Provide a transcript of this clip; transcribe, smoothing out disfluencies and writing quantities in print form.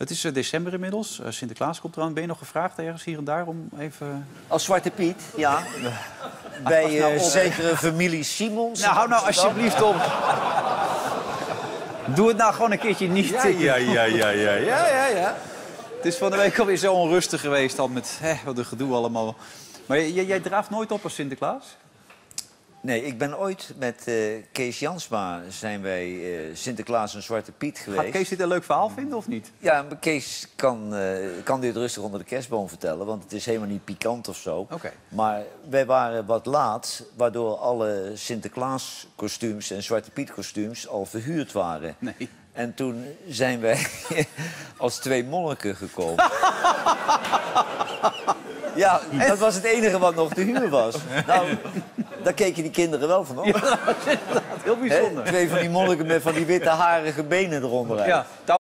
Het is december inmiddels. Sinterklaas komt eraan. Ben je nog gevraagd ergens hier en daar om even... Als Zwarte Piet, ja. Bij zekere familie Simons. Nou, hou nou alsjeblieft op. Doe het nou gewoon een keertje niet. Ja. Het is van de week alweer zo onrustig geweest dan met wat een gedoe allemaal. Maar jij draaft nooit op als Sinterklaas? Nee, ik ben ooit met Kees Jansma zijn wij Sinterklaas en Zwarte Piet geweest. Gaat Kees dit een leuk verhaal vinden of niet? Ja, maar Kees kan dit rustig onder de kerstboom vertellen, want het is helemaal niet pikant of zo. Okay. Maar wij waren wat laat, waardoor alle Sinterklaas kostuums en Zwarte Piet kostuums al verhuurd waren. Nee. En toen zijn wij als twee monniken gekomen. Ja, dat was het enige wat nog te huur was. Nou, daar keken die kinderen wel van op. Ja, dat is heel bijzonder. Twee van die monniken met van die witte harige benen eronder uit. Ja.